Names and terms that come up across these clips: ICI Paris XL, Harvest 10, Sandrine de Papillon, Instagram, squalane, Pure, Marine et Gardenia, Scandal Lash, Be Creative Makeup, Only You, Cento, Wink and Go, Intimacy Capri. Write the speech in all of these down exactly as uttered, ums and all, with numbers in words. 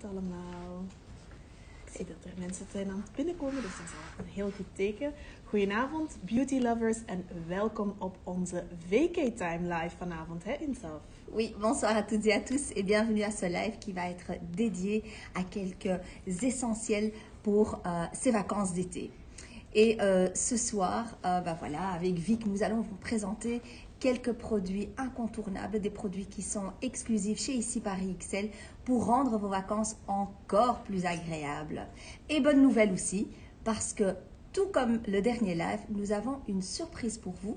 Goedenavond allemaal. Ik zie dat er mensen zijn aan het binnenkomen, dus dat is al een heel goed teken. Goedenavond beauty lovers en welkom op onze V K Time Live vanavond, hè Insaf? Oui, bonsoir à toutes et à tous et bienvenue à ce live qui va être dédié à quelques essentiels pour euh, ces vacances d'été. Et euh, ce soir, euh, bah voilà, avec Vic, nous allons vous présenter quelques produits incontournables, des produits qui sont exclusifs chez I C I Paris X L pour rendre vos vacances encore plus agréables. Et bonne nouvelle aussi, parce que tout comme le dernier live, nous avons une surprise pour vous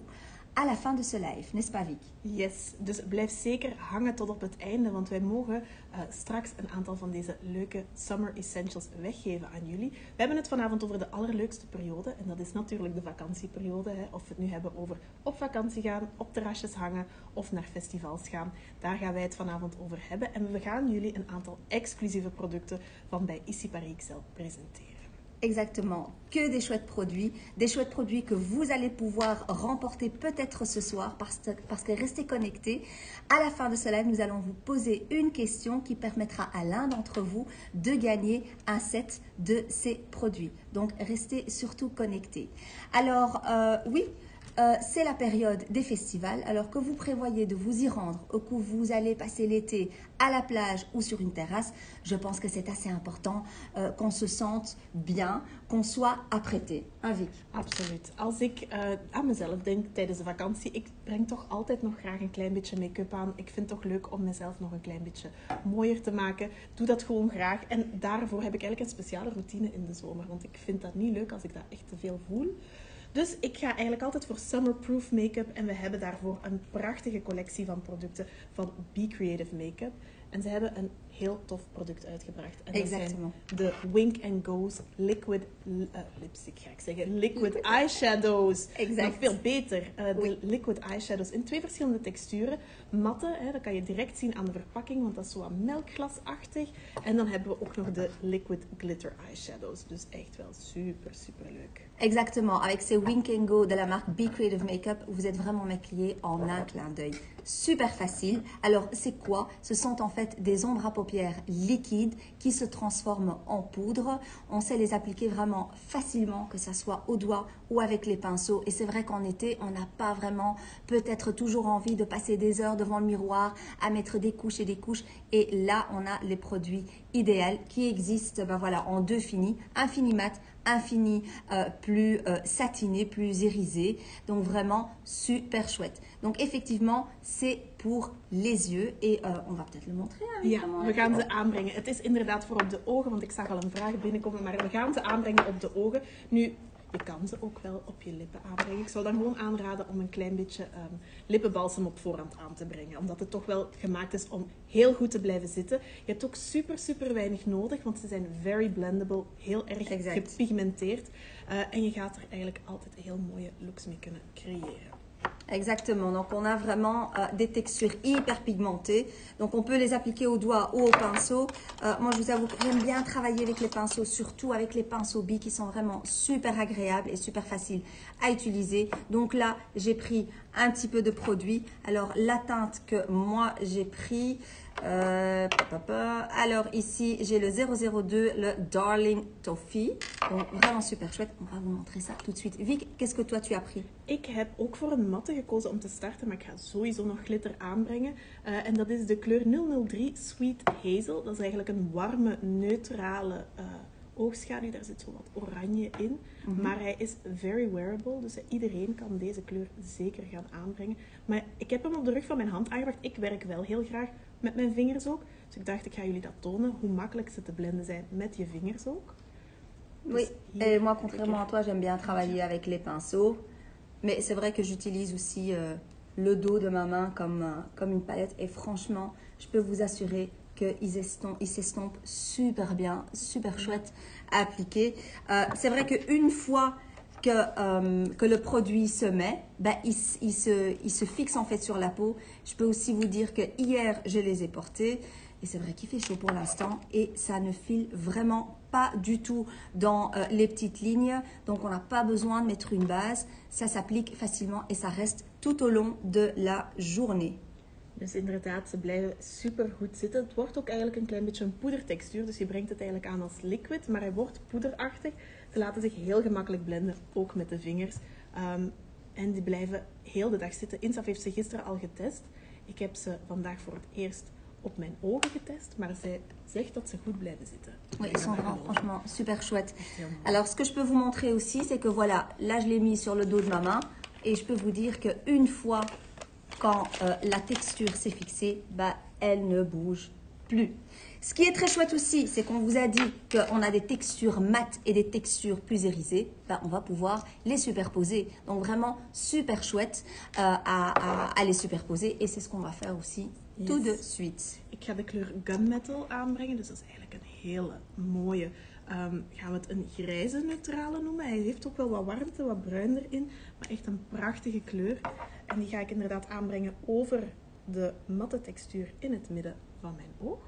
à la fin de ce live, n'est-ce pas Vic? Yes, dus blijf zeker hangen tot op het einde, want wij mogen uh, straks een aantal van deze leuke Summer Essentials weggeven aan jullie. We hebben het vanavond over de allerleukste periode en dat is natuurlijk de vakantieperiode. Hè. Of we het nu hebben over op vakantie gaan, op terrasjes hangen of naar festivals gaan. Daar gaan wij het vanavond over hebben en we gaan jullie een aantal exclusieve producten van bij I C I Paris X L presenteren. Exactement, que des chouettes produits, des chouettes produits que vous allez pouvoir remporter peut-être ce soir parce, parce que restez connectés. À la fin de ce live, nous allons vous poser une question qui permettra à l'un d'entre vous de gagner un set de ces produits. Donc, restez surtout connectés. Alors, euh, oui, euh, c'est la période des festivals. Alors que vous prévoyez de vous y rendre ou que vous allez passer l'été à la plage ou sur une terrasse, je pense que c'est assez important uh, qu'on se sente bien, qu'on soit apprêté. Hein, Vic? Absoluut. Als ik uh, aan mezelf denk tijdens de vakantie, ik breng toch altijd nog graag een klein beetje make-up aan. Ik vind het toch leuk om mezelf nog een klein beetje mooier te maken. Doe dat gewoon graag. En daarvoor heb ik eigenlijk een speciale routine in de zomer. Want ik vind dat niet leuk als ik dat echt te veel voel. Dus ik ga eigenlijk altijd voor summerproof make-up. En we hebben daarvoor een prachtige collectie van producten van Be Creative Makeup. En ze hebben een heel tof product uitgebracht. En dat zijn de Wink and Go's liquid uh, lipstick, ga ik zeggen. Liquid eyeshadows. Exact. Nog veel beter. Uh, de oui. Liquid eyeshadows in twee verschillende texturen. Matte, hè, dat kan je direct zien aan de verpakking, want dat is zo wat melkglasachtig. En dan hebben we ook nog de liquid glitter eyeshadows. Dus echt wel super, super leuk. Exactement. Avec ces Wink and Go de la marque Be Creative Makeup, vous êtes vraiment maquillés en un clin d'œil. Super facile. Alors, c'est quoi? Ce sont en fait des ombres à paupières liquides qui se transforment en poudre. On sait les appliquer vraiment facilement, que ça soit au doigt ou avec les pinceaux. Et c'est vrai qu'en été, on n'a pas vraiment peut-être toujours envie de passer des heures devant le miroir à mettre des couches et des couches. Et là, on a les produits idéaux qui existent ben voilà, en deux finis, un fini mat, un fini euh, plus euh, satiné, plus irisé. Donc vraiment super chouette. Donc effectivement, c'est pour les yeux. Et euh, on va peut-être le montrer. Hein, ja, we gaan ze aanbrengen. Het is inderdaad voor op de ogen, want ik zag al een vraag binnenkomen. Maar we gaan ze aanbrengen op de ogen. Nu, je kan ze ook wel op je lippen aanbrengen. Ik zou dan gewoon aanraden om een klein beetje um, lippenbalsem op voorhand aan te brengen. Omdat het toch wel gemaakt is om heel goed te blijven zitten. Je hebt ook super, super weinig nodig. Want ze zijn very blendable. Heel erg exact. Gepigmenteerd. Uh, en je gaat er eigenlijk altijd heel mooie looks mee kunnen creëren. Exactement, donc on a vraiment euh, des textures hyper pigmentées, donc on peut les appliquer au doigt ou au pinceau. Euh, moi je vous avoue que j'aime bien travailler avec les pinceaux, surtout avec les pinceaux billes qui sont vraiment super agréables et super faciles à utiliser. Donc là j'ai pris un petit peu de produit, alors la teinte que moi j'ai pris, euh, alors ici j'ai le zéro zéro deux, le Darling Toffee, donc vraiment super chouette, on va vous montrer ça tout de suite. Vic, qu'est-ce que toi tu as pris? Ik heb ook voor een matte gekozen om te starten, maar ik ga sowieso nog glitter aanbrengen. Uh, en dat is de kleur nul nul drie Sweet Hazel. Dat is eigenlijk een warme, neutrale uh, oogschaduw. Daar zit zo wat oranje in. Mm-hmm. Maar hij is very wearable, dus iedereen kan deze kleur zeker gaan aanbrengen. Maar ik heb hem op de rug van mijn hand aangebracht. Ik werk wel heel graag met mijn vingers ook. Dus ik dacht, ik ga jullie dat tonen, hoe makkelijk ze te blenden zijn met je vingers ook. Dus oui, et moi, contrairement à toi, j'aime bien travailler avec les pinceaux. Mais c'est vrai que j'utilise aussi euh, le dos de ma main comme, euh, comme une palette. Et franchement, je peux vous assurer qu'ils s'estompent s'estompent super bien, super chouette à appliquer. Euh, c'est vrai qu'une fois que, euh, que le produit se met, bah, il, il, se, il se fixe en fait sur la peau. Je peux aussi vous dire que hier, je les ai portés. Et c'est vrai qu'il fait chaud pour l'instant et ça ne file vraiment pas du tout dans euh, les petites lignes. Donc, on n'a pas besoin de mettre une base. Ça s'applique facilement et ça reste tout au long de la journée. Dus inderdaad, ze blijven super goed zitten. Het wordt ook eigenlijk een klein beetje een poedertextuur. Dus je brengt het eigenlijk aan als liquid, maar hij wordt poederachtig. Ze laten zich heel gemakkelijk blenden, ook met de vingers. Um, en die blijven heel de dag zitten. Insaf heeft ze gisteren al getest. Ik heb ze vandaag voor het eerst op mijn ogen getest, mais elle dit que c'est bien de rester. Oui, ils sont grands, franchement, super chouettes. Alors, ce que je peux vous montrer aussi, c'est que voilà, là, je l'ai mis sur le dos de ma main et je peux vous dire qu'une fois, quand euh, la texture s'est fixée, bah, elle ne bouge plus. Ce qui est très chouette aussi, c'est qu'on vous a dit qu'on a des textures mates et des textures plus irisées. Bah, on va pouvoir les superposer. Donc, vraiment super chouette euh, à, à, à les superposer et c'est ce qu'on va faire aussi. Yes. Tout de suite. Ik ga de kleur Gunmetal aanbrengen, dus dat is eigenlijk een hele mooie, um, gaan we het een grijze neutrale noemen. Hij heeft ook wel wat warmte, wat bruin erin, maar echt een prachtige kleur. En die ga ik inderdaad aanbrengen over de matte textuur in het midden van mijn oog.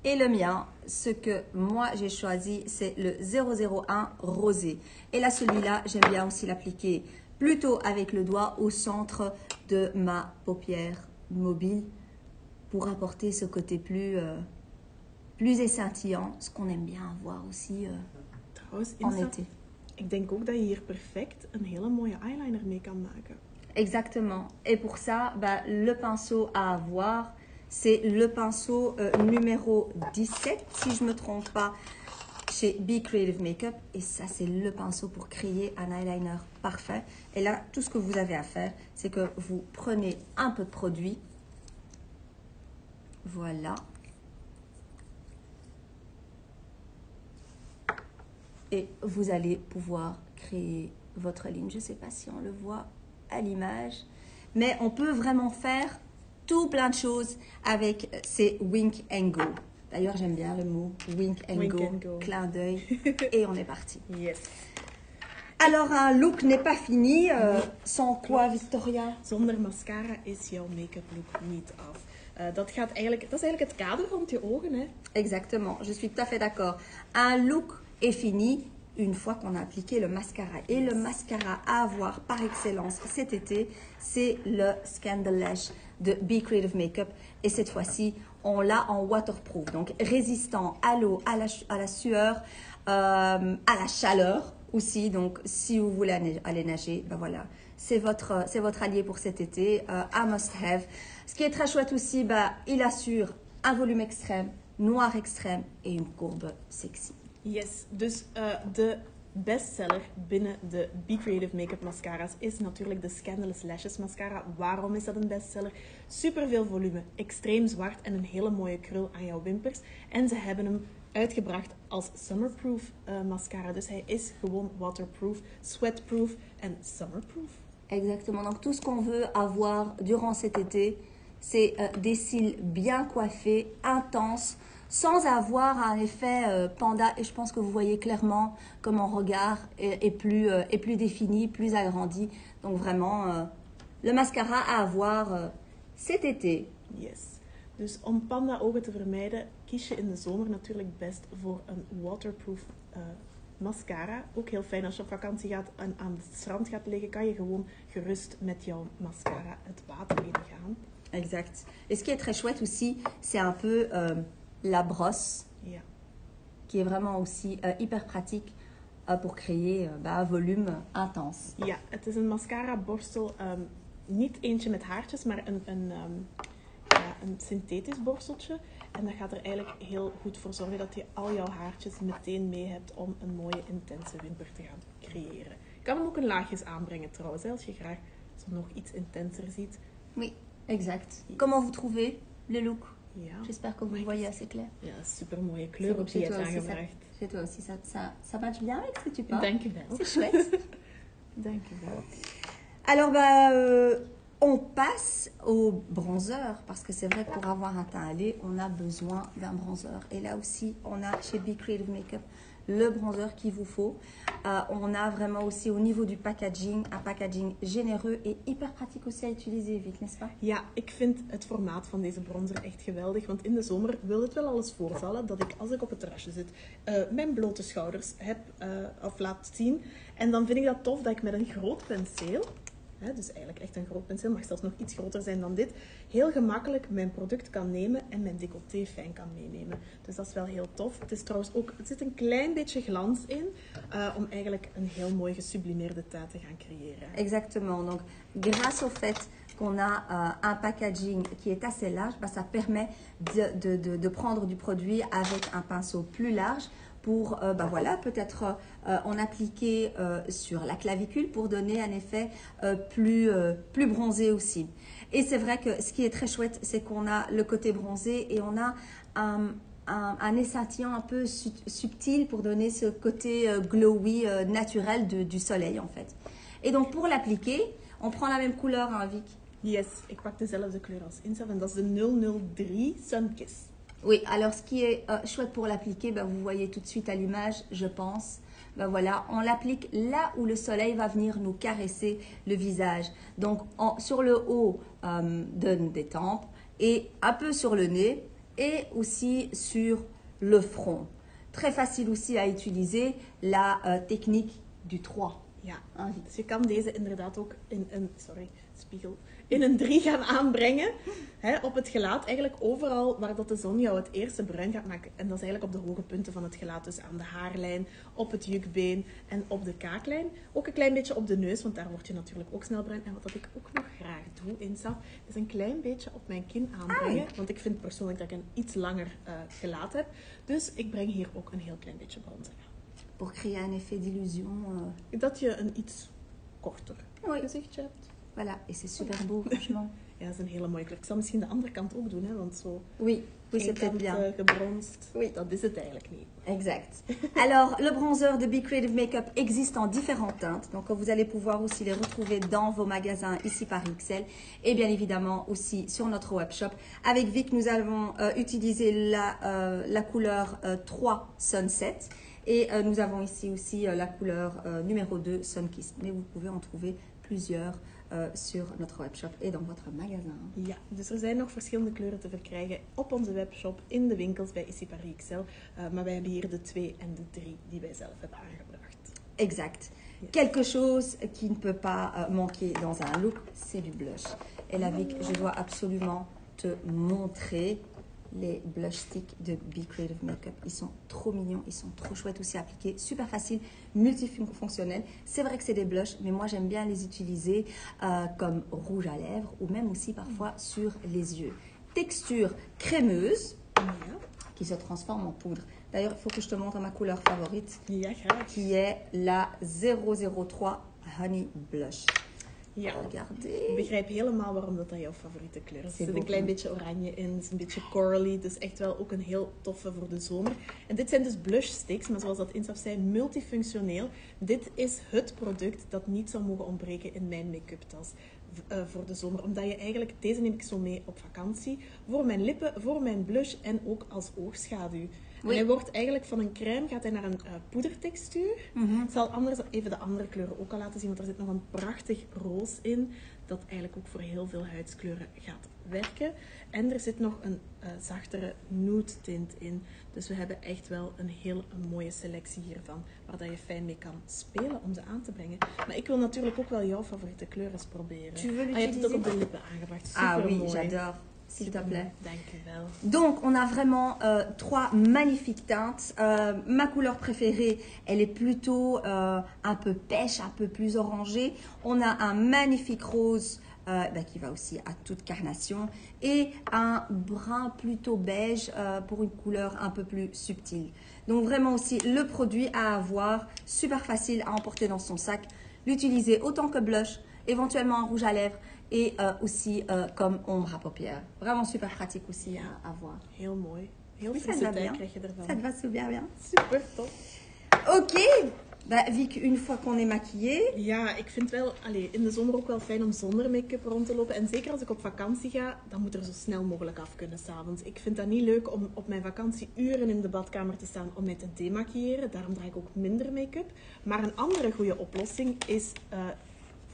Et le mien, ce que moi j'ai choisi, c'est le zéro zéro un rosé. Et là, celui-là, j'aime bien aussi l'appliquer plutôt avec le doigt au centre de ma paupière mobile pour apporter ce côté plus, euh, plus écintillant, ce qu'on aime bien avoir aussi euh, Trouwens, en Insta, été. Ik denk ook dat je hier perfect een hele mooie eyeliner mee kan maken. Exactement. Et pour ça, bah, le pinceau à avoir, c'est le pinceau euh, numéro dix-sept, si je ne me trompe pas, chez Be Creative Makeup. Et ça, c'est le pinceau pour créer un eyeliner parfait. Et là, tout ce que vous avez à faire, c'est que vous prenez un peu de produit. Voilà. Et vous allez pouvoir créer votre ligne. Je ne sais pas si on le voit à l'image, mais on peut vraiment faire tout plein de choses avec ces Wink and Go. D'ailleurs, j'aime bien le mot wink and, wink go, and go, clin d'œil, et on est parti. Yes. Alors, un look n'est pas fini. Euh, sans quoi, Victoria? Zonder mascara is jouw make-up look niet af. Uh, dat, gaat eigenlijk, dat is eigenlijk het kader rond je ogen, hè? Exactement, je suis tout à fait d'accord. Un look est fini une fois qu'on a appliqué le mascara. Et yes. Le mascara à avoir par excellence cet été, c'est le Scandal Lash de Be Creative Makeup. Et cette fois-ci, on l'a en waterproof, donc résistant à l'eau, à la, à la sueur, euh, à la chaleur aussi. Donc, si vous voulez aller nager, ben voilà, c'est votre, c'est votre allié pour cet été, euh, un must-have. Ce qui est très chouette aussi, ben, il assure un volume extrême, noir extrême et une courbe sexy. Yes, dus uh, de bestseller binnen de Be Creative Makeup mascara's is natuurlijk de Scandalous Lashes mascara. Waarom is dat een bestseller? Superveel volume, extreem zwart en een hele mooie krul aan jouw wimpers. En ze hebben hem uitgebracht als summerproof uh, mascara. Dus hij is gewoon waterproof, sweatproof en summerproof. Exactement. Donc tout ce qu'on veut avoir durant cet été, c'est uh, des cils bien coiffés, intenses, sans avoir un effet euh, panda. Et je pense que vous voyez clairement que mon regard est, est, plus, euh, est plus défini, plus agrandi. Donc vraiment, euh, le mascara à avoir euh, cet été. Yes. Dus om panda-ogen te vermijden, kies je in de zomer natuurlijk best voor een waterproof uh, mascara. Ook heel fijn als je op vakantie gaat en aan het strand gaat liggen, kan je gewoon gerust met jouw mascara het water in gaan. Exact. Et ce qui est très chouette aussi, c'est un peu... Euh, la brosse, yeah, qui est vraiment aussi uh, hyper pratique uh, pour créer un uh, bah, volume uh, intense. Ja, yeah, het is een mascara borstel, um, niet eentje met haartjes, maar een, een, um, ja, een synthetisch borsteltje. En dat gaat er eigenlijk heel goed voor zorgen dat je al jouw haartjes meteen mee hebt om een mooie intense wimper te gaan creëren. Je kan hem ook in laagjes aanbrengen trouwens, hè, als je graag zo nog iets intenser ziet. Oui, exact. Yes. Comment vous trouvez le look? Ja. J'espère que vous voyez assez clair. Ja, super mooie kleur op die je hebt aangebracht. Chez toi aussi, ça, ça, ça match bien avec ce que tu parles. Dankjewel. C'est chouette. Dankjewel. Alors, bah, euh, on passe au bronzer, parce que c'est vrai que pour avoir un teint allé, on a besoin d'un bronzer. Et là aussi, on a chez Be Creative Makeup le bronzer qu'il vous faut. Euh, on a vraiment aussi au niveau du packaging, un packaging généreux et hyper pratique aussi à utiliser, Vic, n'est-ce pas? Ja, ik vind het formaat van deze bronzer echt geweldig, want in de zomer wil het wel alles voorvallen dat ik, als ik op het terrasje zit, uh, mijn blote schouders heb uh, of laat zien. En dan vind ik dat tof dat ik met een groot penseel hè, dus eigenlijk echt een groot penseel, mag zelfs nog iets groter zijn dan dit, heel gemakkelijk mijn product kan nemen en mijn décolleté fijn kan meenemen. Dus dat is wel heel tof. Het is trouwens ook, het zit een klein beetje glans in, uh, om eigenlijk een heel mooi gesublimeerde teint te gaan creëren. Exactement. Donc, grâce au fait qu'on a euh, un packaging qui est assez large, bah, ça permet de, de, de, de prendre du produit avec un pinceau plus large pour euh, bah, voilà, peut-être euh, en appliquer euh, sur la clavicule pour donner un effet euh, plus, euh, plus bronzé aussi. Et c'est vrai que ce qui est très chouette, c'est qu'on a le côté bronzé et on a un, un, un échantillon un peu subtil pour donner ce côté euh, glowy euh, naturel de, du soleil en fait. Et donc pour l'appliquer, on prend la même couleur, hein, Vic? Yes, ik pak dezelfde kleur als Insa, en dat is de nul nul drie Sunkiss. Oui, alors ce qui est euh, chouette pour l'appliquer, ben, vous voyez tout de suite à l'image, je pense. Ben voilà, on l'applique là où le soleil va venir nous caresser le visage. Donc en, sur le haut euh, de, des tempes et un peu sur le nez et aussi sur le front. Très facile aussi à utiliser la euh, technique du trois. Ja, dus je kan deze inderdaad ook in een, sorry, spiegel, in een drie gaan aanbrengen. Hè, op het gelaat, eigenlijk overal waar dat de zon jou het eerste bruin gaat maken. En dat is eigenlijk op de hoge punten van het gelaat. Dus aan de haarlijn, op het jukbeen en op de kaaklijn. Ook een klein beetje op de neus, want daar word je natuurlijk ook snel bruin. En wat ik ook nog graag doe, Insa, is een klein beetje op mijn kin aanbrengen. Want ik vind persoonlijk dat ik een iets langer uh, gelaat heb. Dus ik breng hier ook een heel klein beetje bronzer aan. Pour créer un effet d'illusion. Euh... Dat je een iets korter oui. gezichtje hebt. Voilà, et c'est super beau, franchement. Ja, dat is een hele mooie kleur. Ik zal misschien de andere kant ook doen, hè, want zo... Oui, oui c'est peut-être bien. Uh, gebronst, oui. Dat is het eigenlijk niet. Exact. Alors, le bronzer de Be Creative Makeup existe en différentes teintes. Donc, vous allez pouvoir aussi les retrouver dans vos magasins I C I Paris X L. Et bien évidemment, aussi sur notre webshop. Avec Vic, nous avons euh, utilisé la, euh, la couleur euh, trois Sunset. Et euh, nous avons ici aussi euh, la couleur euh, numéro deux, Sunkiss. Mais vous pouvez en trouver plusieurs euh, sur notre webshop et dans votre magasin. Ja, dus er zijn nog verschillende kleuren te verkrijgen op onze webshop, in de winkels bij I C I Paris X L. Uh, maar wij hebben hier de twee en de drie die wij zelf hebben aangebracht. Exact. Yes. Quelque chose qui ne peut pas euh, manquer dans un look, c'est du blush. Et là, Vic, je dois absolument te montrer... les blush sticks de Be Creative Makeup. Ils sont trop mignons, ils sont trop chouettes aussi à appliquer. Super facile, multifonctionnel. C'est vrai que c'est des blushs, mais moi j'aime bien les utiliser euh, comme rouge à lèvres ou même aussi parfois sur les yeux. Texture crémeuse qui se transforme en poudre. D'ailleurs, il faut que je te montre ma couleur favorite qui est la zéro zéro trois Honey Blush. Ja, ik begrijp helemaal waarom dat, dat jouw favoriete kleur is. Er zit een klein beetje oranje in, het is een beetje corally, dus echt wel ook een heel toffe voor de zomer. En dit zijn dus blush sticks, maar zoals dat Insaf zei, multifunctioneel. Dit is het product dat niet zou mogen ontbreken in mijn make-up tas voor de zomer. Omdat je eigenlijk, deze neem ik zo mee op vakantie, voor mijn lippen, voor mijn blush en ook als oogschaduw. Oui. En hij wordt eigenlijk van een crème, gaat hij naar een uh, poedertextuur. Mm-hmm. Ik zal anders even de andere kleuren ook al laten zien, want er zit nog een prachtig roze in. Dat eigenlijk ook voor heel veel huidskleuren gaat werken. En er zit nog een uh, zachtere nude tint in. Dus we hebben echt wel een heel een mooie selectie hiervan, waar dat je fijn mee kan spelen om ze aan te brengen. Maar ik wil natuurlijk ook wel jouw favoriete kleur eens proberen. Tu veux ah, je hebt het ook op de lippen aangebracht. Super mooi. Ah oui, j'adore. S'il te plaît. Donc, on a vraiment euh, trois magnifiques teintes. Euh, ma couleur préférée, elle est plutôt euh, un peu pêche, un peu plus orangée. On a un magnifique rose euh, bah, qui va aussi à toute carnation et un brun plutôt beige euh, pour une couleur un peu plus subtile. Donc, vraiment aussi le produit à avoir, super facile à emporter dans son sac, l'utiliser autant que blush, éventuellement un rouge à lèvres. Et euh, aussi euh, comme ombre à paupières. Vraiment super pratique aussi ja. à, à voir. Heel mooi. Heel oui, ça te va bien. Ça te va super bien. Super top. Ok. Bah, Vic, une fois qu'on est maquillé. Ja, ik vind wel allez, in de zomer ook wel fijn om zonder make-up rond te lopen. En zeker als ik op vakantie ga, dan moet er zo snel mogelijk af kunnen 's avonds. Ik vind dat niet leuk om op mijn vakantie uren in de badkamer te staan om mij te demaquilleren. Daarom draag ik ook minder make-up. Maar een andere goede oplossing is... Uh,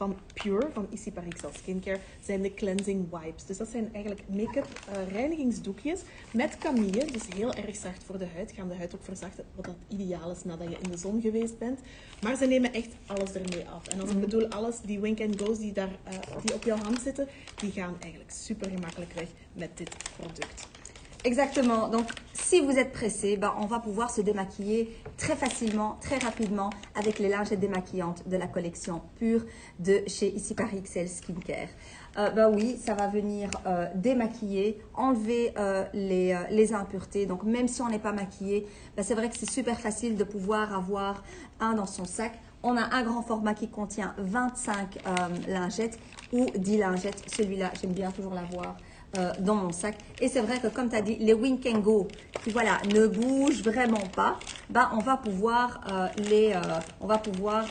van Pure, van I C I Paris X L Skincare, zijn de cleansing wipes. Dus dat zijn eigenlijk make-up uh, reinigingsdoekjes met camille. Dus heel erg zacht voor de huid. Gaan de huid ook verzachten, wat dat ideaal is nadat je in de zon geweest bent. Maar ze nemen echt alles ermee af. En als ik bedoel alles, die Wink and Go's die, daar, uh, die op jouw hand zitten, die gaan eigenlijk super gemakkelijk weg met dit product. Exactement. Donc, si vous êtes pressé, ben, on va pouvoir se démaquiller très facilement, très rapidement avec les lingettes démaquillantes de la collection Pure de chez I C I Paris X L Skincare. Euh, ben oui, ça va venir euh, démaquiller, enlever euh, les, euh, les impuretés. Donc, même si on n'est pas maquillé, ben, c'est vrai que c'est super facile de pouvoir avoir un dans son sac. On a un grand format qui contient vingt-cinq euh, lingettes ou dix lingettes. Celui-là, j'aime bien toujours l'avoir. Euh, dans mon sac. Et c'est vrai que comme tu as dit, les Wink and Go qui voilà, ne bougent vraiment pas, bah, on va pouvoir, euh, les, euh, on va pouvoir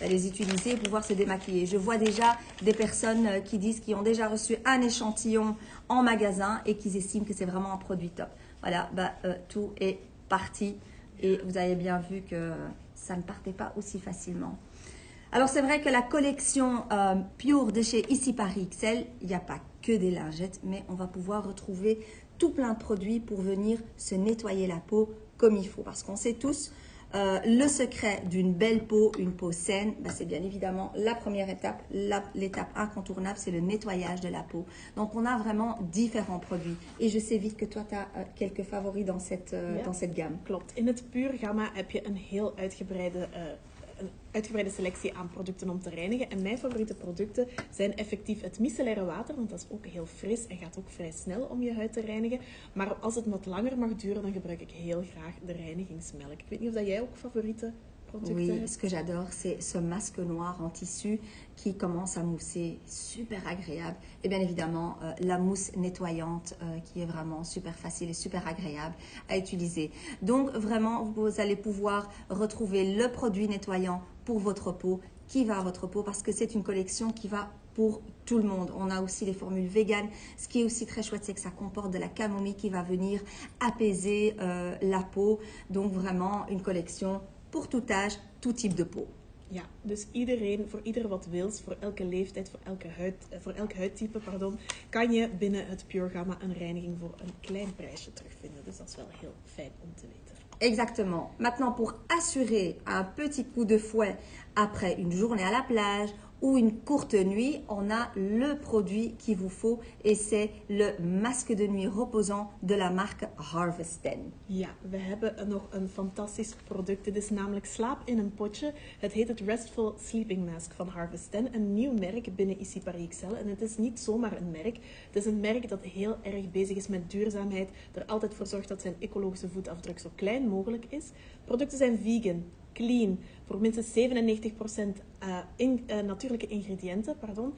bah, les utiliser et pouvoir se démaquiller. Je vois déjà des personnes euh, qui disent qu'ils ont déjà reçu un échantillon en magasin et qu'ils estiment que c'est vraiment un produit top. Voilà, bah, euh, tout est parti et vous avez bien vu que ça ne partait pas aussi facilement. Alors, c'est vrai que la collection euh, Pure de chez I C I Paris X L, il n'y a pas que des lingettes, mais on va pouvoir retrouver tout plein de produits pour venir se nettoyer la peau comme il faut. Parce qu'on sait tous, euh, le secret d'une belle peau, une peau saine, bah, c'est bien évidemment la première étape, l'étape incontournable, c'est le nettoyage de la peau. Donc, on a vraiment différents produits. Et je sais vite que toi, tu as euh, quelques favoris dans cette, euh, ja, dans cette gamme. Klopt. In het Pure gamma heb je een heel uitgebreide... Uh... een uitgebreide selectie aan producten om te reinigen. En mijn favoriete producten zijn effectief het micellaire water, want dat is ook heel fris en gaat ook vrij snel om je huid te reinigen. Maar als het wat langer mag duren, dan gebruik ik heel graag de reinigingsmelk. Ik weet niet of dat jij ook favoriete producten oui, hebt. Ce que j'adore, c'est ce masque noir en tissu qui commence à mousser, super agréable. Et bien évidemment, euh, la mousse nettoyante euh, qui est vraiment super facile et super agréable à utiliser. Donc vraiment, vous allez pouvoir retrouver le produit nettoyant pour votre peau, qui va à votre peau, parce que c'est une collection qui va pour tout le monde. On a aussi les formules véganes. Ce qui est aussi très chouette, c'est que ça comporte de la camomille qui va venir apaiser euh, la peau. Donc vraiment, une collection pour tout âge, tout type de peau. Ja, dus iedereen, voor ieder wat wils, voor elke leeftijd, voor elke huid, voor elk huidtype, pardon, kan je binnen het Pure Gamma een reiniging voor een klein prijsje terugvinden. Dus dat is wel heel fijn om te weten. Exactement. Maintenant, pour assurer un petit coup de fouet après une journée à la plage ou une courte nuit, on a le produit qu'il vous faut et c'est le masque de nuit reposant de la marque Harvest ten. Ja, we hebben nog een fantastisch product. Dit is namelijk slaap in een potje. Het heet het Restful Sleeping Mask van Harvest ten. Een nieuw merk binnen I C I Paris X L. En het is niet zomaar een merk. Het is een merk dat heel erg bezig is met duurzaamheid. Er altijd voor zorgt dat zijn ecologische voetafdruk zo klein mogelijk is. Producten zijn vegan, clean, voor minstens zevenennegentig procent uh, in, uh, natuurlijke ingrediënten. Pardon.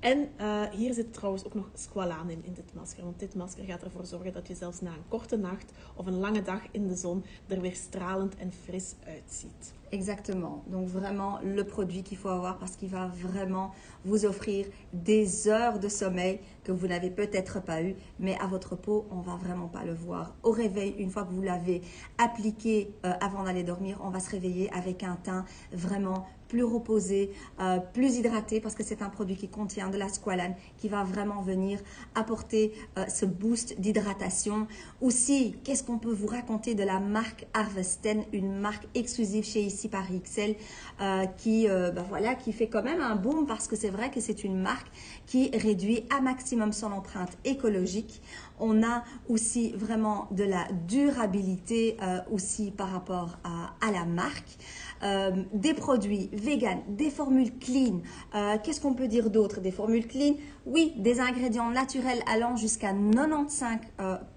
En uh, hier zit trouwens ook nog squalane in, in dit masker. Want dit masker gaat ervoor zorgen dat je zelfs na een korte nacht of een lange dag in de zon er weer stralend en fris uitziet. Exactement. Donc vraiment le produit qu'il faut avoir parce qu'il va vraiment vous offrir des heures de sommeil que vous n'avez peut-être pas eu, mais à votre peau, on va vraiment pas le voir. Au réveil, une fois que vous l'avez appliqué euh, avant d'aller dormir, on va se réveiller avec un teint vraiment plus reposé, euh, plus hydraté parce que c'est un produit qui contient de la squalane qui va vraiment venir apporter euh, ce boost d'hydratation. Aussi, qu'est-ce qu'on peut vous raconter de la marque Harvest ten, une marque exclusive chez I C I Paris X L euh, qui, euh, bah voilà, qui fait quand même un boom parce que c'est vrai que c'est une marque qui réduit à maximum son empreinte écologique. On a aussi vraiment de la durabilité euh, aussi par rapport à, à la marque. Euh, des produits vegan, des formules clean. Euh, Qu'est-ce qu'on peut dire d'autre? Des formules clean, oui, des ingrédients naturels allant jusqu'à negenennegentig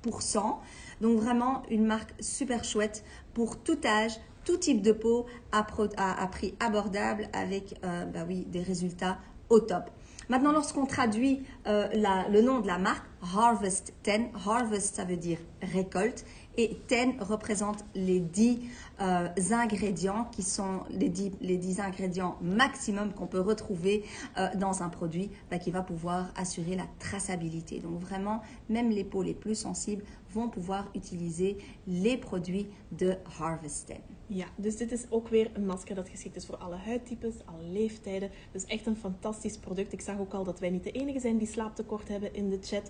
procent. Euh, Donc vraiment une marque super chouette pour tout âge, tout type de peau à, pro, à, à prix abordable avec euh, bah oui, des résultats au top. Maintenant, lorsqu'on traduit euh, la, le nom de la marque, Harvest ten, Harvest ça veut dire récolte et ten représente les dix euh, ingrédients qui sont les dix, les dix ingrédients maximum qu'on peut retrouver euh, dans un produit bah, qui va pouvoir assurer la traçabilité. Donc vraiment, même les peaux les plus sensibles vont pouvoir utiliser les produits de Harvest ten. Ja, dus dit is ook weer een masker dat geschikt is voor alle huidtypes, alle leeftijden. Dus echt een fantastisch product. Ik zag ook al dat wij niet de enige zijn die slaaptekort hebben in de chat.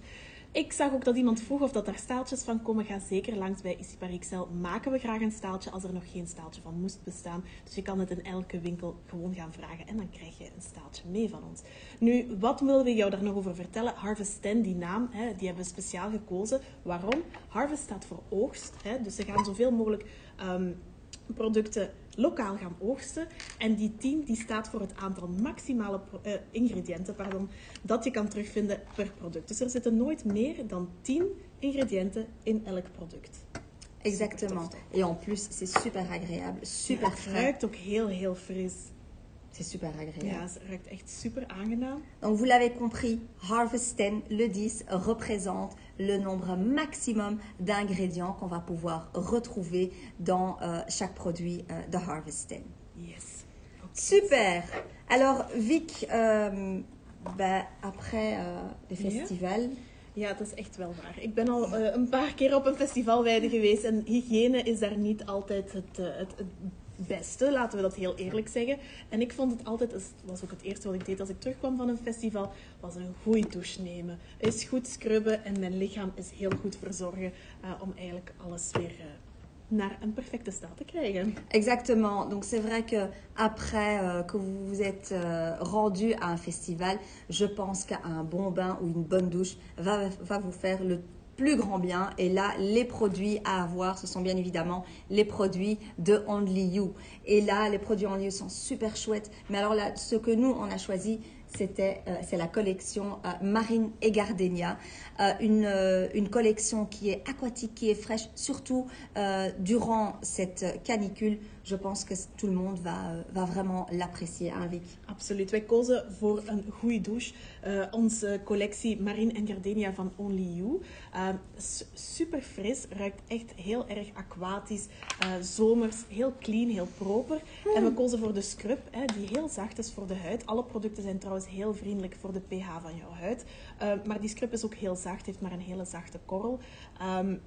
Ik zag ook dat iemand vroeg of dat daar staaltjes van komen. Ga zeker langs bij I C I Paris X L. Maken we graag een staaltje als er nog geen staaltje van moest bestaan. Dus je kan het in elke winkel gewoon gaan vragen en dan krijg je een staaltje mee van ons. Nu, wat willen we jou daar nog over vertellen? Harvest ten, die naam, hè, die hebben we speciaal gekozen. Waarom? Harvest staat voor oogst. Hè, dus ze gaan zoveel mogelijk Um, producten lokaal gaan oogsten. En die tien die staat voor het aantal maximale uh, ingrediënten pardon, dat je kan terugvinden per product. Dus er zitten nooit meer dan tien ingrediënten in elk product. Exactement. Et en plus, c'est super agréable, super ja, frais. Het ruikt ook heel, heel fris. C'est super agréable. Ja, het ruikt echt super aangenaam. Donc vous l'avez compris, Harvest ten, le dix, représente le nombre maximum d'ingrédients qu'on va pouvoir retrouver dans euh, chaque produit euh, de Harvest ten. Yes. Okay. Super. Alors Vic, euh, bah, après euh, le festival... Yeah. Ja, dat is echt wel waar. Ik ben al uh, een paar keer op een festivalweide geweest en hygiëne is daar niet altijd het... Uh, het, het beste, laten we dat heel eerlijk zeggen. En ik vond het altijd, het was ook het eerste wat ik deed als ik terugkwam van een festival, was een goede douche nemen. Is goed scrubben en mijn lichaam is heel goed verzorgen uh, om eigenlijk alles weer uh, naar een perfecte staat te krijgen. Exactement. Donc c'est vrai que après euh, que vous vous êtes euh, rendu à un festival, je pense qu'un bon bain ou une bonne douche va, va vous faire le plus grand bien. Et là, les produits à avoir, ce sont bien évidemment les produits de Only You. Et là, les produits Only You sont super chouettes. Mais alors là, ce que nous, on a choisi, c'était, euh, c'est la collection euh, Marine et Gardenia. Euh, une, euh, une collection qui est aquatique, qui est fraîche, surtout euh, durant cette canicule. Je pense que tout le monde va, euh, va vraiment l'apprécier, hein, Vic? Absoluut. Wij kozen voor een goede douche. Uh, onze collectie Marine en Gardenia van Only You. Uh, super fris, ruikt echt heel erg aquatisch. Uh, zomers, heel clean, heel proper. Hmm. En we kozen voor de scrub, hè, die heel zacht is voor de huid. Alle producten zijn trouwens heel vriendelijk voor de pH van jouw huid. Uh, maar die scrub is ook heel zacht, heeft maar een hele zachte korrel. Um,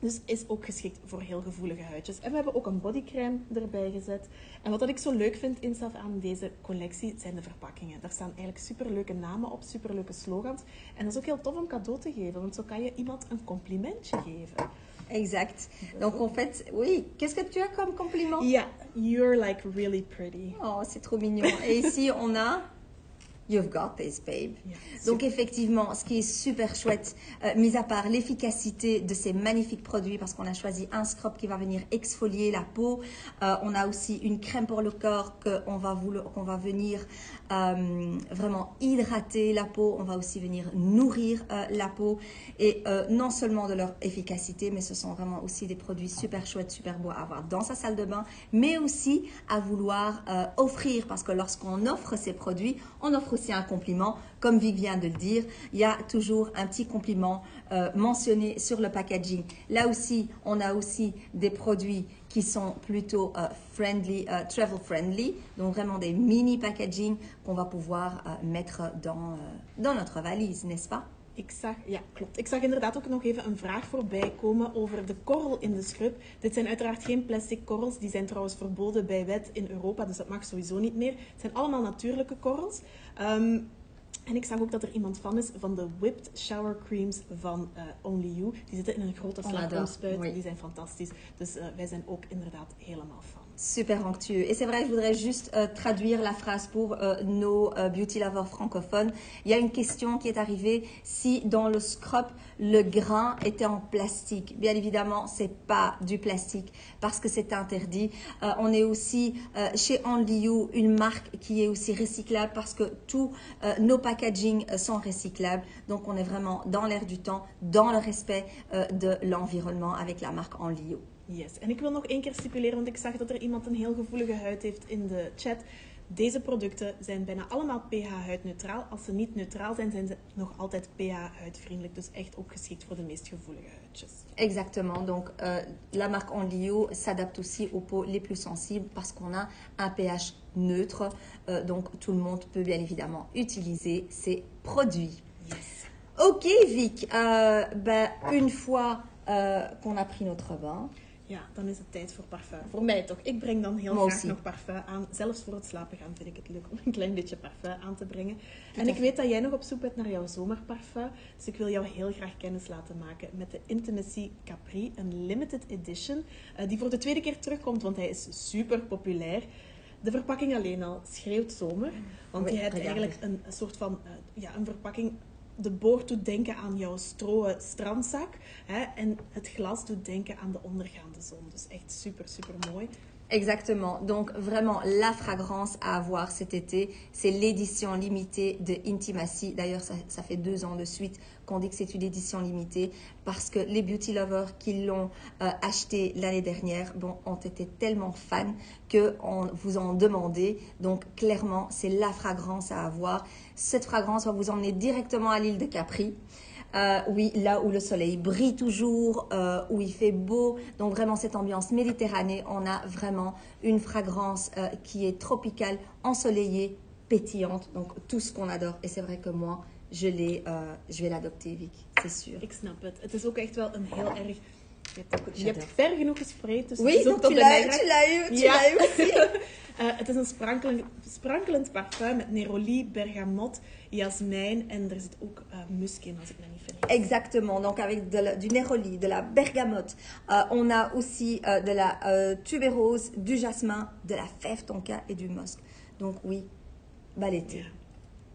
Dus is ook geschikt voor heel gevoelige huidjes. En we hebben ook een bodycrème erbij gezet. En wat dat ik zo leuk vind in zelf aan deze collectie zijn de verpakkingen. Daar staan eigenlijk superleuke namen op, superleuke slogans. En dat is ook heel tof om cadeau te geven, want zo kan je iemand een complimentje geven. Exact. Donc en fait, oui, qu'est-ce que tu as comme compliment? Yeah, you're like really pretty. Oh, c'est trop mignon. Et ici, on a... You've got this, babe. Yeah, donc, effectivement, ce qui est super chouette, euh, mis à part l'efficacité de ces magnifiques produits, parce qu'on a choisi un scrub qui va venir exfolier la peau. Euh, on a aussi une crème pour le corps qu'on va, qu'on va venir euh, vraiment hydrater la peau. On va aussi venir nourrir euh, la peau. Et euh, non seulement de leur efficacité, mais ce sont vraiment aussi des produits super chouettes, super beaux à avoir dans sa salle de bain, mais aussi à vouloir euh, offrir. Parce que lorsqu'on offre ces produits, on offre aussi C'est un compliment, comme Vic vient de le dire, il y a toujours un petit compliment euh, mentionné sur le packaging. Là aussi, on a aussi des produits qui sont plutôt euh, friendly, euh, travel friendly, donc vraiment des mini packaging qu'on va pouvoir euh, mettre dans, euh, dans notre valise, n'est-ce pas? Ik zag, ja, klopt. Ik zag inderdaad ook nog even een vraag voorbij komen over de korrel in de scrub. Dit zijn uiteraard geen plastic korrels. Die zijn trouwens verboden bij wet in Europa, dus dat mag sowieso niet meer. Het zijn allemaal natuurlijke korrels. Um, en ik zag ook dat er iemand van is van de Whipped Shower Creams van uh, Only You. Die zitten in een grote slagroomspuit. Die zijn fantastisch. Dus uh, wij zijn ook inderdaad helemaal fan. Super onctueux. Et c'est vrai, je voudrais juste euh, traduire la phrase pour euh, nos euh, beauty lovers francophones. Il y a une question qui est arrivée, si dans le scrub, le grain était en plastique. Bien évidemment, ce n'est pas du plastique parce que c'est interdit. Euh, on est aussi euh, chez Only You, une marque qui est aussi recyclable parce que tous euh, nos packaging euh, sont recyclables. Donc, on est vraiment dans l'air du temps, dans le respect euh, de l'environnement avec la marque Only You. Yes, en ik wil nog één keer stipuleren, want ik zag dat er iemand een heel gevoelige huid heeft in de chat. Deze producten zijn bijna allemaal pH-huidneutraal. Als ze niet neutraal zijn, zijn ze nog altijd pH-huidvriendelijk. Dus echt ook geschikt voor de meest gevoelige huidjes. Exactement. Donc, euh, la marque Only You s'adapte aussi aux peaux les plus sensibles parce qu'on a un pH neutre. Euh, donc, tout le monde peut bien évidemment utiliser ces produits. Yes. Ok, Vic. Euh, bah, une fois euh, qu'on a pris notre bain... Ja, dan is het tijd voor parfum. Voor mij toch. Ik breng dan heel Mosie. graag nog parfum aan. Zelfs voor het slapen gaan vind ik het leuk om een klein beetje parfum aan te brengen. En ja. ik weet dat jij nog op zoek bent naar jouw zomerparfum. Dus ik wil jou heel graag kennis laten maken met de Intimacy Capri. Een limited edition. Die voor de tweede keer terugkomt, want hij is super populair. De verpakking alleen al schreeuwt zomer. Want je hebt eigenlijk een soort van ja, een verpakking... De boord doet denken aan jouw strooien strandzak. Hè? En het glas doet denken aan de ondergaande zon. Dus echt super, super mooi. Exactement. Donc, vraiment, la fragrance à avoir cet été, c'est l'édition limitée de Intimacy. D'ailleurs, ça, ça fait deux ans de suite qu'on dit que c'est une édition limitée parce que les beauty lovers qui l'ont euh, acheté l'année dernière bon, ont été tellement fans qu'on vous en demandait. Donc, clairement, c'est la fragrance à avoir. Cette fragrance va vous emmener directement à l'île de Capri. Euh, oui, là où le soleil brille toujours, euh, où il fait beau. Donc vraiment cette ambiance méditerranée, on a vraiment une fragrance euh, qui est tropicale, ensoleillée, pétillante. Donc tout ce qu'on adore. Et c'est vrai que moi, je, l'ai, euh, je vais l'adopter, Vic, c'est sûr. Ik snap het. Het is ook echt wel een heel erg... Je hebt, ook, je hebt ver genoeg gespreid. Dus oui, het is ook tot tu l'as eu, tu l'as eu aussi. Uh, het is een sprankelend, sprankelend parfum met neroli, bergamot, jasmijn en er zit ook uh, musk in, als ik me niet vergis. Exactement, donc avec de la, du neroli, de la bergamote. Uh, on a aussi uh, de la uh, tuberose, du jasmin, de la fève tonka et du musc. Donc oui, balété.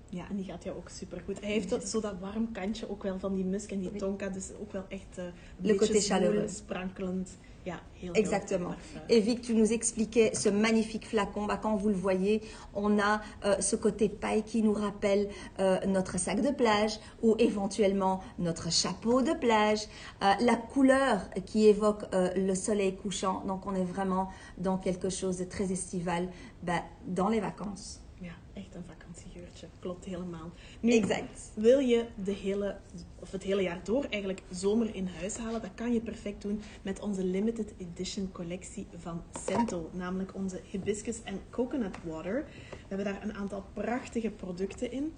Ja, en die gaat jou ook supergoed. Hij heeft dat, zo dat warm kantje ook wel van die musk en die tonka. Dus ook wel echt uh, een beetje smoel, sprankelend. Ja, heel, exactement. Heel parfum. Et Vic, tu nous expliquais ce magnifique flacon. Bah, quand vous le voyez, on a euh, ce côté paille qui nous rappelle euh, notre sac de plage ou éventuellement notre chapeau de plage. Euh, la couleur qui évoque euh, le soleil couchant. Donc, on est vraiment dans quelque chose de très estival bah, dans les vacances. Ja, echt een vakantiegeurtje. Klopt helemaal. Nu, exact. Wil je de hele, of het hele jaar door eigenlijk zomer in huis halen? Dat kan je perfect doen met onze limited edition collectie van Cento. Namelijk onze hibiscus en coconut water. We hebben daar een aantal prachtige producten in.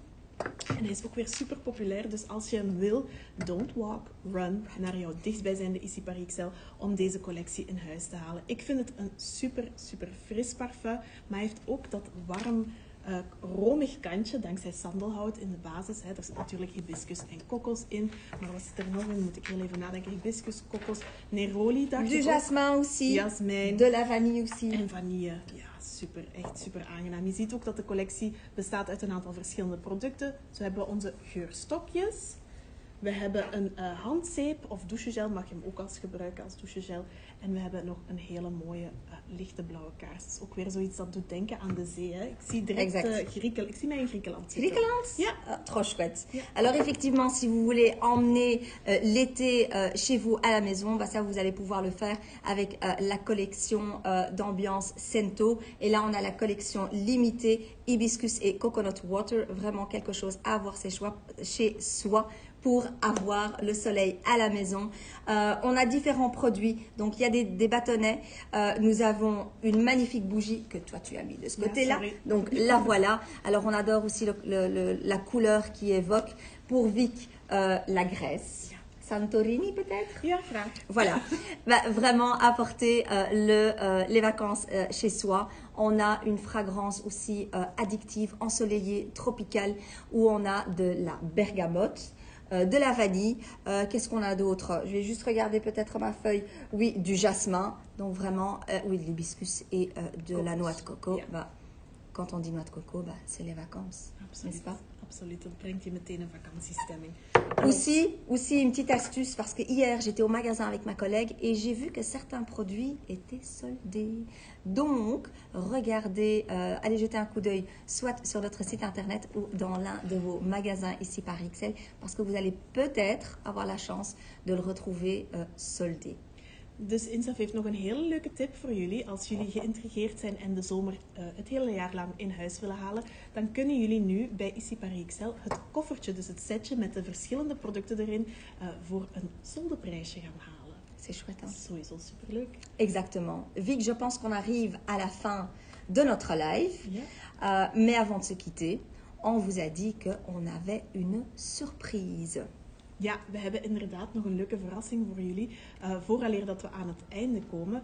En hij is ook weer super populair. Dus als je hem wil, don't walk, run naar jouw dichtstbijzijnde I C I Paris X L om deze collectie in huis te halen. Ik vind het een super, super fris parfum. Maar hij heeft ook dat warm... Uh, romig kantje, dankzij sandelhout in de basis. Hè. Er zit natuurlijk hibiscus en kokos in. Maar wat zit er nog in? Moet ik heel even nadenken. Hibiscus, kokos, neroli, dacht ik. Du jasmin aussi. Jasmijn. De la vanille aussi. En vanille. Ja, super. Echt super aangenaam. Je ziet ook dat de collectie bestaat uit een aantal verschillende producten. Zo hebben we onze geurstokjes. We hebben een uh, handzeep of douchegel. Mag je hem ook als gebruiken als douchegel. En we hebben nog een hele mooie uh, lichte blauwe kaars. Dus ook weer zoiets dat doet denken aan de zee. Hè? Ik zie direct uh, Griekenland. Ik zie mij in Griekenland zitten. Griekenland? Ja. Uh, trop chouette. Ja. Alors effectivement, si vous voulez emmener uh, l'été uh, chez vous à la maison, bah, ça vous allez pouvoir le faire avec uh, la collection uh, d'ambiance Cento. Et là, on a la collection limitée hibiscus et coconut water. Vraiment quelque chose à avoir ses choix, chez soi. Pour avoir le soleil à la maison. Euh, on a différents produits. Donc, il y a des, des bâtonnets. Euh, nous avons une magnifique bougie que toi, tu as mis de ce côté-là. Donc, la voilà. Alors, on adore aussi le, le, le, la couleur qui évoque pour Vic euh, la Grèce. Santorini peut-être? Ja, graag. Voilà. Bah, vraiment apporter euh, le, euh, les vacances euh, chez soi. On a une fragrance aussi euh, addictive, ensoleillée, tropicale, où on a de la bergamote. Euh, de la vanille, euh, qu'est-ce qu'on a d'autre? Je vais juste regarder peut-être ma feuille. Oui, du jasmin, donc vraiment, euh, oui, de l'hibiscus et euh, de Cocos. La noix de coco. Yeah. Bah, quand on dit noix de coco, bah, c'est les vacances, n'est-ce pas? Absoluut, dat brengt je meteen een vakantiestemming. Aussi, aussi une petite astuce, parce que hier j'étais au magasin avec ma collègue et j'ai vu que certains produits étaient soldés. Donc, regardez, euh, allez jeter un coup d'œil, soit sur notre site internet ou dans l'un de vos magasins ici par X L, parce que vous allez peut-être avoir la chance de le retrouver euh, soldé. Dus Instaf heeft nog een hele leuke tip voor jullie. Als jullie geïntrigeerd zijn en de zomer uh, het hele jaar lang in huis willen halen, dan kunnen jullie nu bij I C I Paris X L het koffertje, dus het setje met de verschillende producten erin, uh, voor een soldeprijsje gaan halen. C'est chouette, hein? Sowieso superleuk. Exactement. Vic, je pense qu'on arrive à la fin de notre live. Yeah. Uh, mais avant de se quitter, on vous a dit qu'on avait une surprise. Ja, we hebben inderdaad nog een leuke verrassing voor jullie, uh, vooraleer dat we aan het einde komen.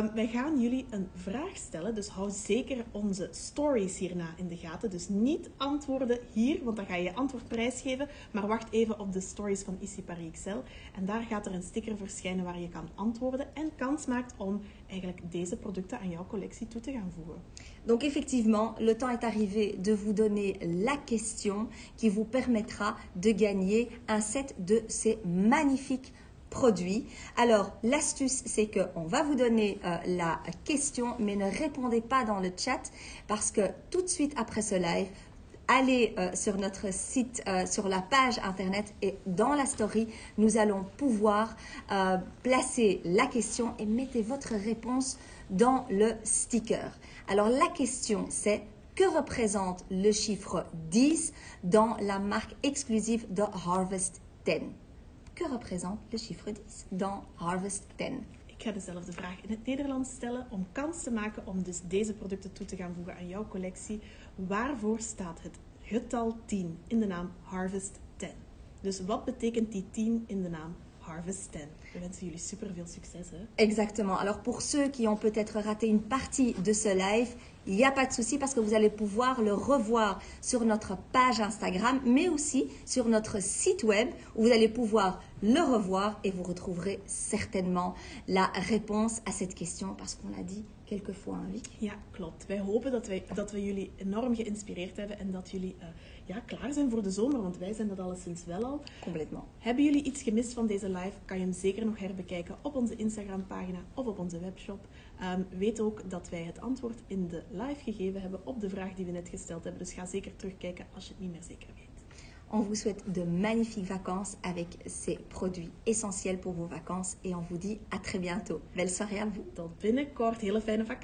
Um, wij gaan jullie een vraag stellen, dus hou zeker onze stories hierna in de gaten. Dus niet antwoorden hier, want dan ga je je antwoord prijsgeven, maar wacht even op de stories van I C I Paris X L. En daar gaat er een sticker verschijnen waar je kan antwoorden en kans maakt om eigenlijk deze producten aan jouw collectie toe te gaan voegen. Donc effectivement, le temps est arrivé de vous donner la question qui vous permettra de gagner un set de ces magnifiques produits. Alors, l'astuce, c'est qu'on va vous donner euh, la question, mais ne répondez pas dans le chat parce que tout de suite après ce live, allez euh, sur notre site, euh, sur la page internet et dans la story, nous allons pouvoir euh, placer la question et mettez votre réponse dans le sticker. Alors, la question, c'est que représente le chiffre dix dans la marque exclusive de Harvest dix? Que représente le chiffre dix dans Harvest dix? Ik ga dezelfde vraag in het Nederlands stellen om kans te maken om dus deze producten toe te gaan voegen aan jouw collectie. Waarvoor staat het getal tien in de naam Harvest tien? Dus wat betekent die tien in de naam Harvest dix? We wensen jullie super veel succes, hè? Exactement. Alors pour ceux qui ont peut-être raté une partie de ce live, il n'y a pas de souci parce que vous allez pouvoir le revoir sur notre page Instagram, mais aussi sur notre site web où vous allez pouvoir le revoir et vous retrouverez certainement la réponse à cette question parce qu'on l'a dit quelquefois, hein, Vic? Ja, klopt. Wij hopen dat, wij, dat we jullie enorm geïnspireerd hebben en dat jullie uh, ja, klaar zijn voor de zomer, want wij zijn dat alleszins wel al. Complètement. Hebben jullie iets gemist van deze live, kan je hem zeker nog herbekijken op onze Instagram-pagina of op onze webshop. Um, weet ook dat wij het antwoord in de live gegeven hebben op de vraag die we net gesteld hebben. Dus ga zeker terugkijken als je het niet meer zeker weet. On vous souhaite de magnifiques vacances avec ces produits essentiels pour vos vacances. Et on vous dit à très bientôt. Belle soirée à vous. Tot binnenkort. Hele fijne vakantie.